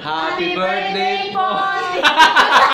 Happy birthday po!